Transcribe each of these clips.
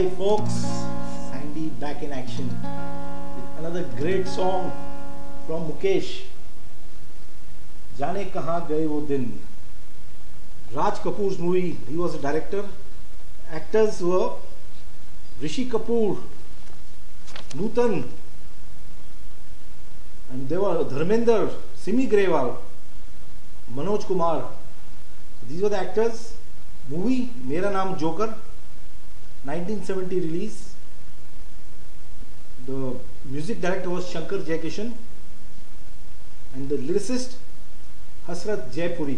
Hi folks, Sandy back in action with another great song from Mukesh. Jaane kahan gaye wo din. Raj Kapoor's movie, he was a director. Actors were Rishi Kapoor, Nutan, and there were Dharmendra, Simi Garewal, Manoj Kumar. These were the actors. Movie Mera Naam Joker, 1970 release. The music director was Shankar Jaikishan and the lyricist Hasrat Jaipuri.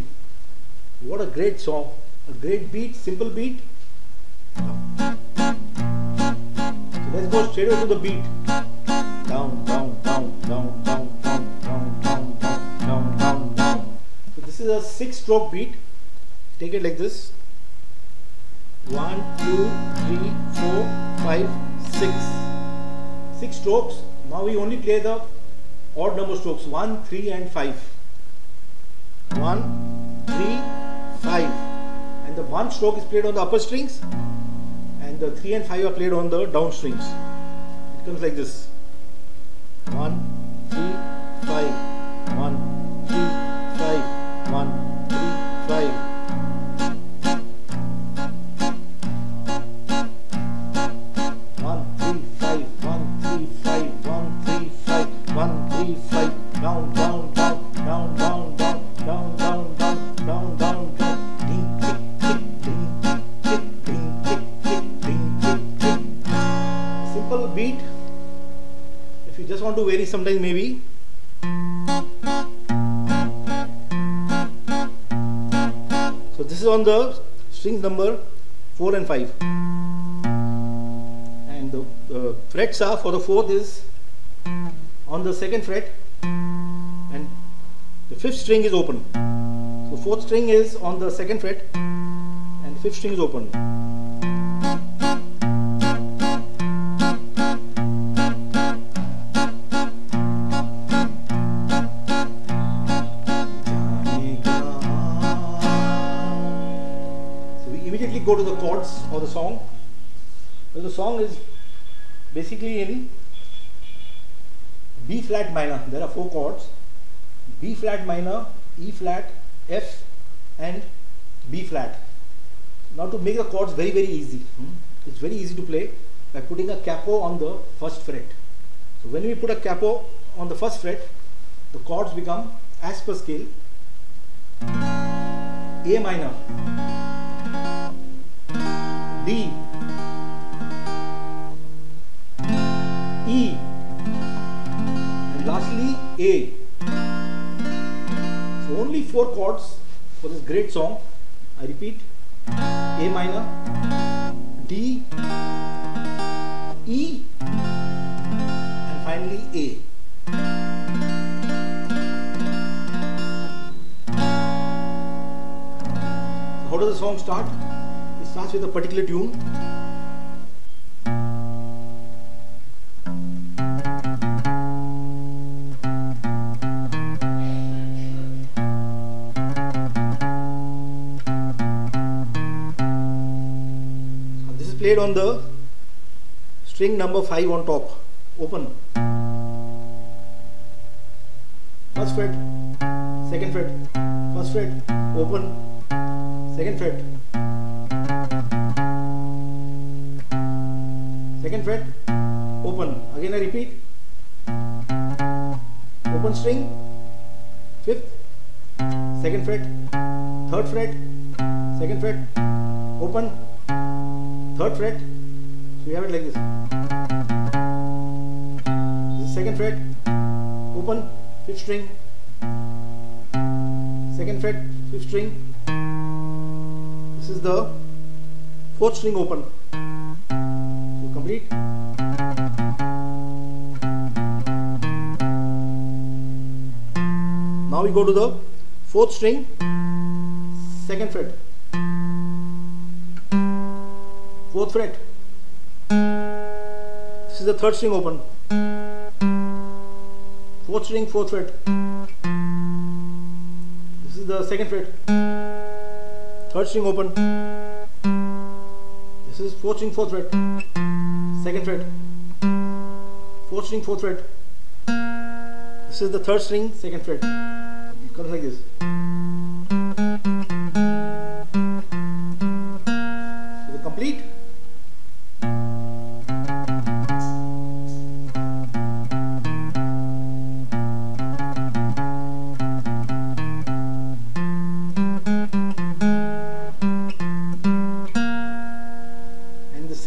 What a great song, a great beat, simple beat. So let's go straight away to the beat. Down, down, down, down, down, down, down, down, down, down, down, down. So this is a 6-stroke beat. Take it like this. 1, 2, 3, 4, 5, 6. 6 strokes. Now we only play the odd number strokes. 1, 3 and 5. 1, 3, 5. And the 1 stroke is played on the upper strings and the 3 and 5 are played on the down strings. It comes like this. 1, 3, 5. 1, 3, 5. 1, 3, 5. Beat. If you just want to vary sometimes, maybe so this is on the strings number 4 and 5 and the frets are for the 4th is on the 2nd fret and the 5th string is open, so 4th string is on the 2nd fret and 5th string is open. Go to the chords of the song. So the song is basically in B flat minor. There are 4 chords: B flat minor, E flat, F, and B flat. Now to make the chords very easy, it's very easy to play by putting a capo on the 1st fret. So when we put a capo on the 1st fret, the chords become as per scale: A minor, D, E, and lastly A. So only 4 chords for this great song. I repeat: A minor, D, E, and finally A. So how does the song start? Starts with a particular tune. So this is played on the string number 5 on top, open. 1st fret, 2nd fret, 1st fret, open, 2nd fret. 2nd fret, open. Again I repeat: open string, 5th, 2nd fret, 3rd fret, 2nd fret, open, 3rd fret. So we have it like this. This is 2nd fret, open, 5th string, 2nd fret, 5th string. This is the 4th string open. Complete. Now we go to the 4th string, 2nd fret, 4th fret. This is the 3rd string open. 4th string, 4th fret. This is the 2nd fret, 3rd string open. This is 4 string 4th fret, 2nd fret, 4 string 4th fret. This is the 3rd string 2nd fret. It comes like this. So the complete.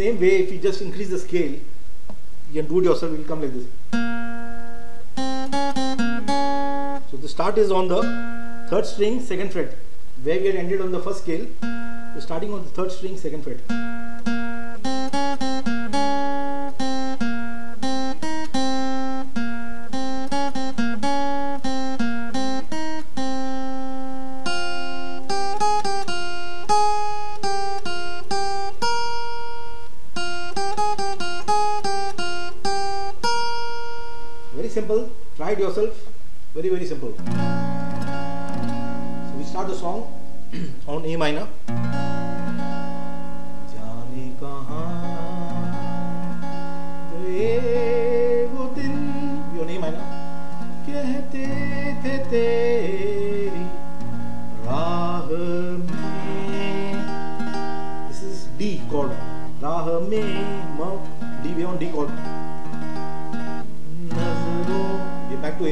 Same way, if you just increase the scale, you can do it yourself, it will come like this. So the start is on the 3rd string 2nd fret, where we had ended on the 1st scale. So starting on the 3rd string 2nd fret. Simple, try it yourself, very very simple. So we start the song on A minor. Jaane kahan gaye wo din, we on A minor. Kehte the teri raah mein. This is D chord. Raah mein, D, we on D chord. We're back to A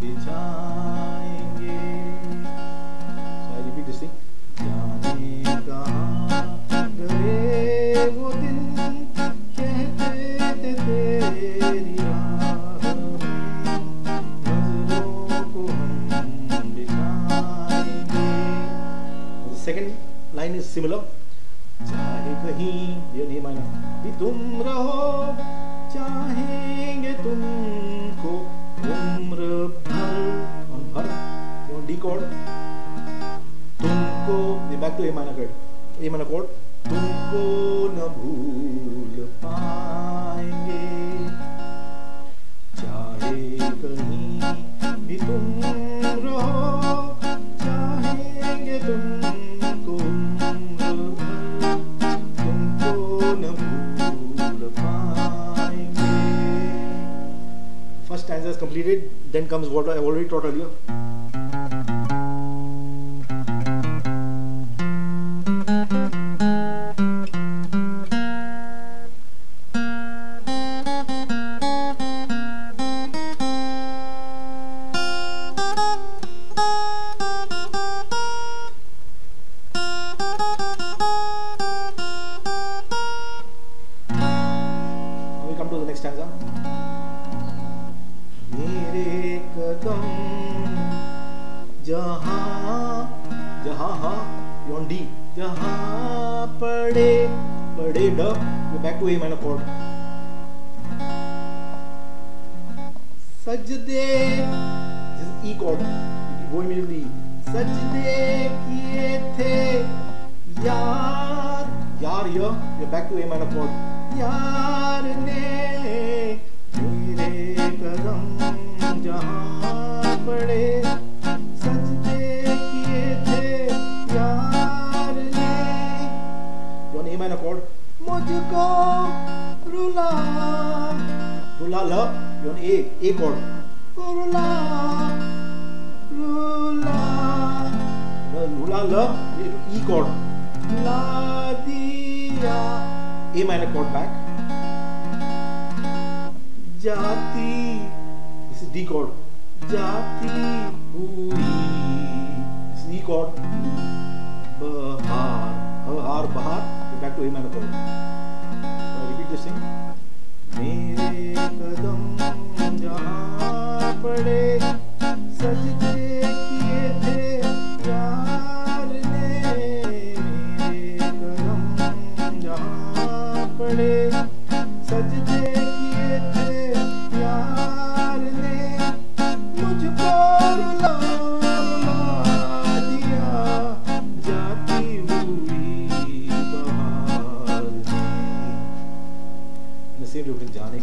bichayenge. So I repeat this thing. Jaane kahan gaye wo din, kehte the teri raah mein, nazaron ko hum bichayenge. The second line is similar. चाहे कहीं ये नहीं माना भी तुम रहो, चाहेंगे तुमको उम्र भर. On भर, on D chord. तुमको, back to A minor chord. A minor chord. तुमको न भूल पाएंगे, चाहे कहीं भी तुम रहो, चाहेंगे तुमको First stanza is completed, then comes what I already taught earlier. Jaane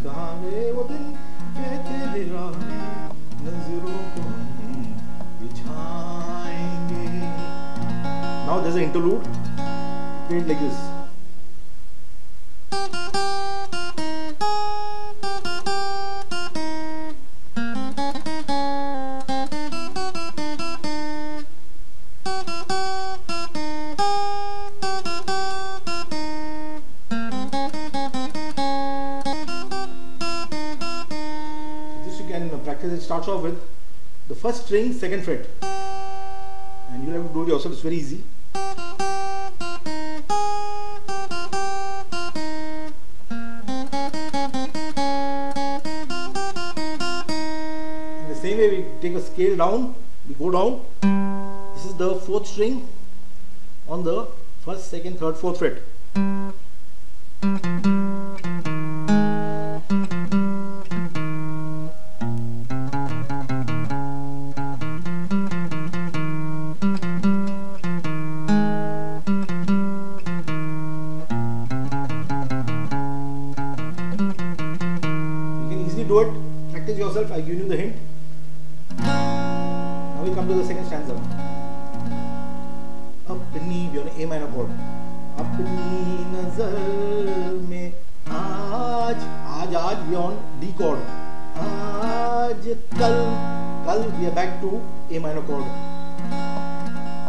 kahan gaye wo din, kehte raah mein, there's an interlude, play it like this. This you can practice. It starts off with the first string, second fret, and you'll have to do it yourself. It's very easy. In the same way, we take a scale down, we go down. This is the fourth string on the first, second, third, fourth fret. Do it, practice yourself, I give you the hint. Now we come to the second stanza. Apni, we are on A minor chord. Apni nazar mein aaj, aaj, we are on D chord. Aaj, kal, we are back to A minor chord.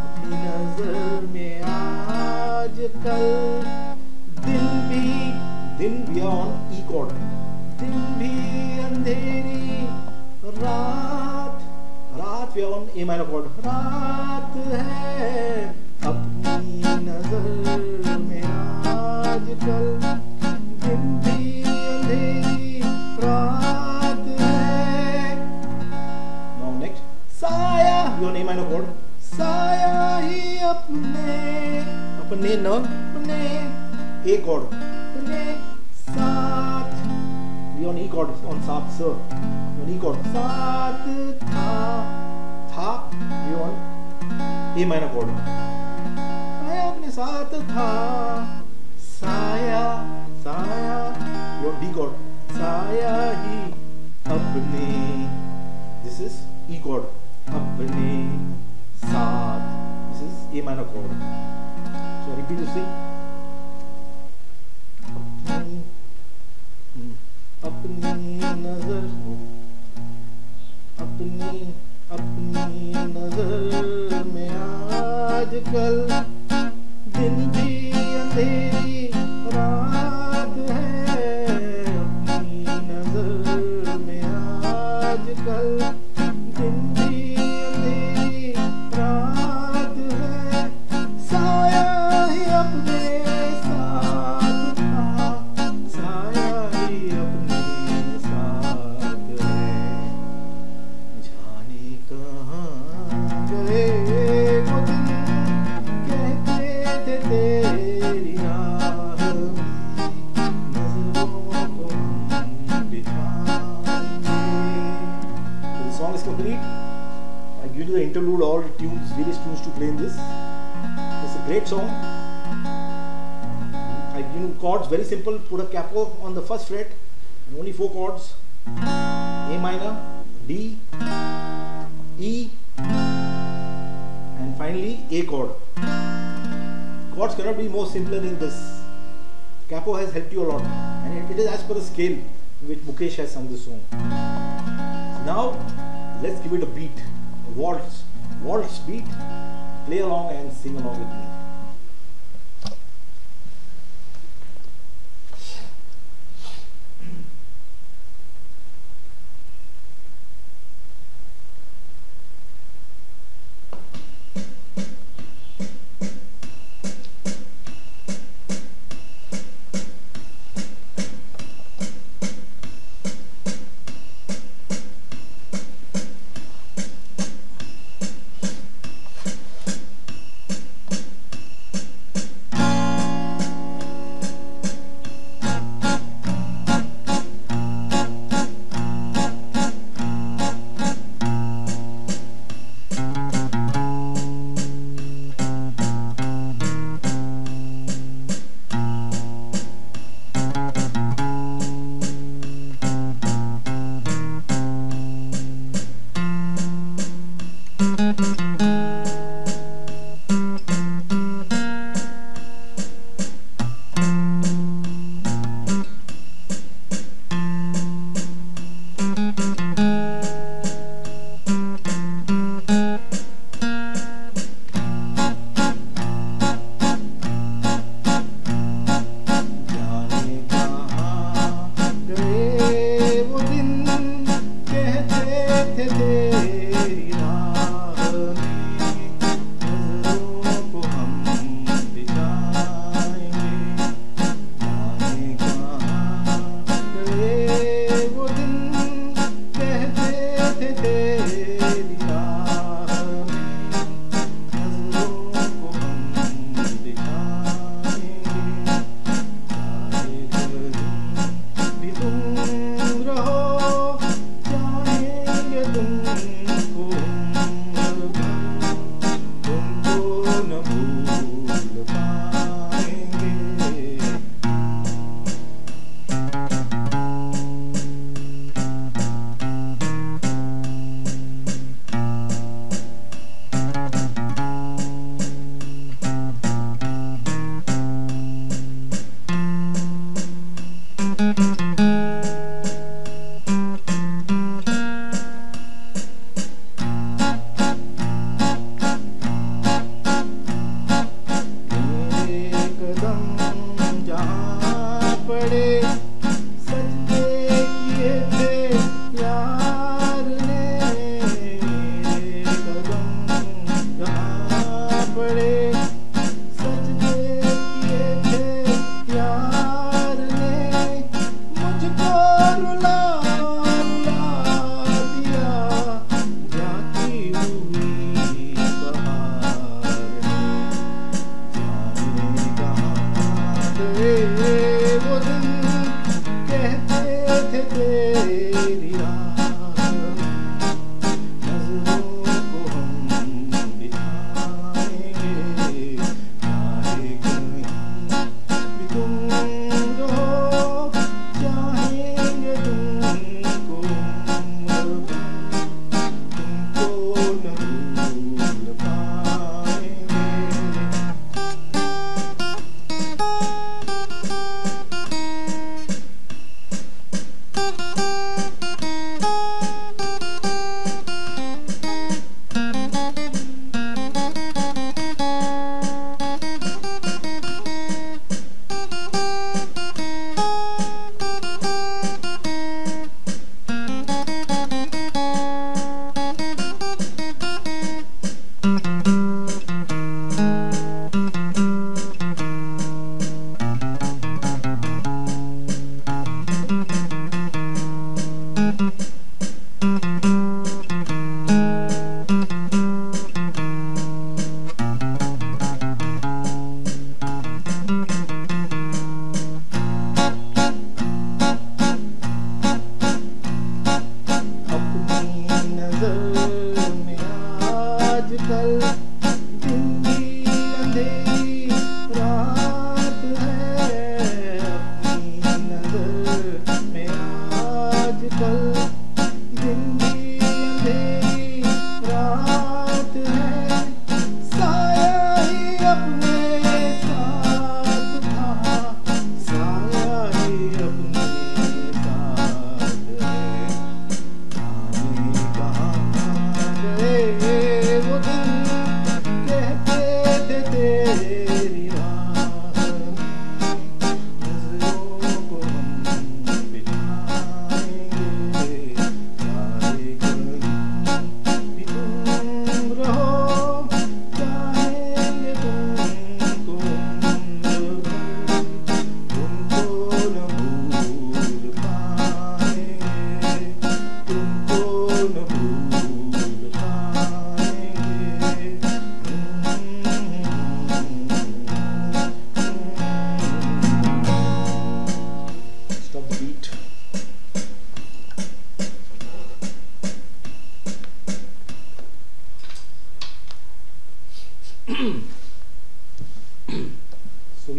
Apni nazar mein aaj, kal, din, we are on E chord. Din bhi andheri, raat, we are on A minor chord. Raat hai apni nazar mein aaj kal, din bhi andheri, raat hai. Now next, saaya, we are on A minor chord. Saaya hi apne na, apne A chord. Apne saath. We on E chord, on Saath Sir. We on E chord. Saath tha. We on A minor chord. Saaya apne saath tha. Saaya. We on D chord. Saaya hi apne. This is E chord. Apne saath. This is A minor chord. So I repeat this thing. Apni nazar, apni nazar mein aaj kal, din bhi andheri, raat hai. Apni nazar mein aaj kal, din bhi andheri, raat hai. Saaya hi apne saath tha, saaya hi apne. Due to the interlude, all tunes, various tunes to play in this. It's a great song. I give you chords, very simple. Put a capo on the first fret, and only four chords: A minor, D, E, and finally A chord. Chords cannot be more simpler than this. Capo has helped you a lot, and it is as per the scale in which Mukesh has sung this song. So now, let's give it a beat. Waltz beat, play along and sing along with me.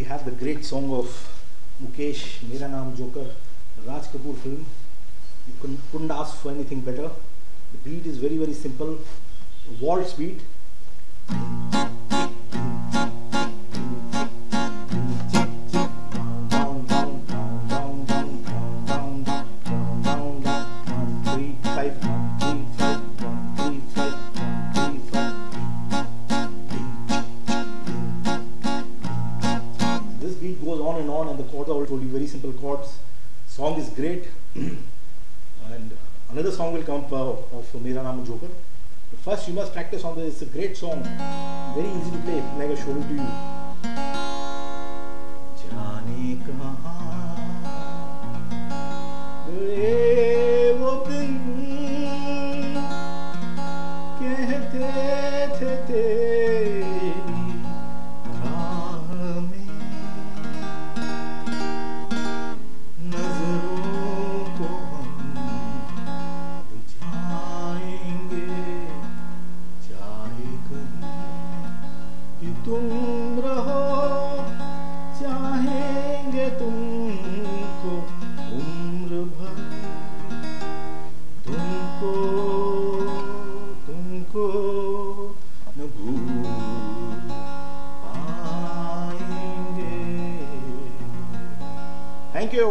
have the great song of Mukesh, Mera Naam Joker, Raj Kapoor film. You couldn't ask for anything better. The beat is very, very simple. A waltz beat. This beat goes on, and the chords are all told you, very simple chords. Song is great. And another song will come of Mera Naam Joker. But first you must practice on this. It's a great song, very easy to play, like I showed it to you. Jaane kahan re wo din kehte the teri raah mein nazar. तुम रहो चाहेंगे तुमको उम्र भर, तुमको तुमको न भूल पाएंगे. Thank you.